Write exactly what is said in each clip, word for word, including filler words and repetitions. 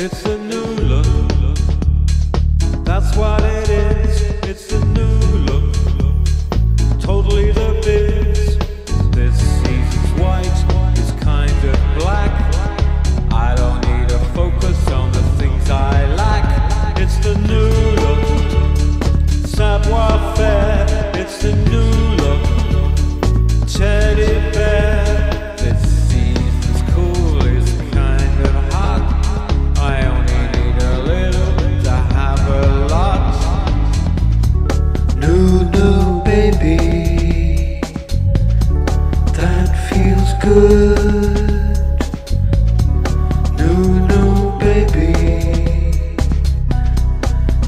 It's a new look. That's what it is. It's a new look. Totally the biz. This season's white. It's kind of black. I don't need a focus on the things I lack. It's the new look. Savoir faire. It's the new look. Teddy bear. This season's cool. It's kind of hot. I only need a little to have a lot. New, new baby. That feels good. New, new baby.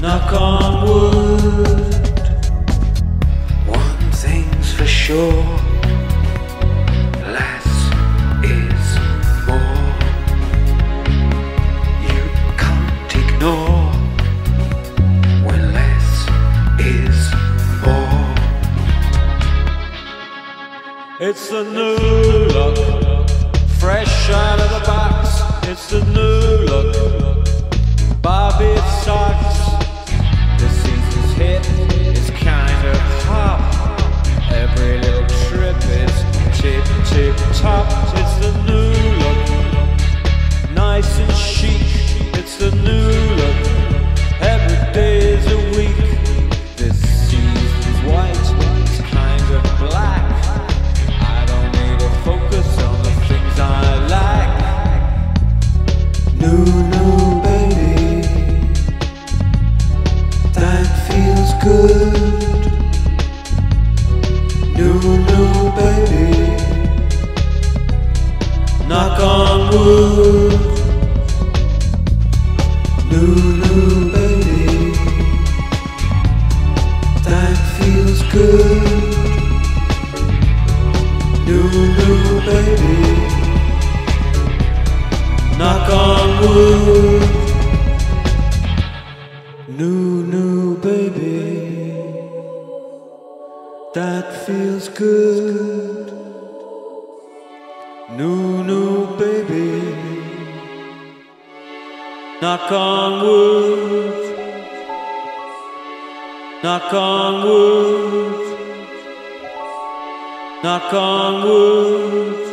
Knock on wood. For sure, less is more. You can't ignore when less is more. It's the new look, fresh out of the box. It's the new look, Bobby socks. This season's hit is kind of hot. Every little trip is tip, tip, top. It's the new look, nice and chic. It's the new look, every day is a week. This season's white, it's kind of black. I don't need to focus on the things I like. New, new baby, that feels good. New, new baby. Knock on wood. New, new baby. That feels good. New, new baby. Knock on wood. New, new baby. That feels good. New, new baby. Knock on wood. Knock on wood. Knock on wood.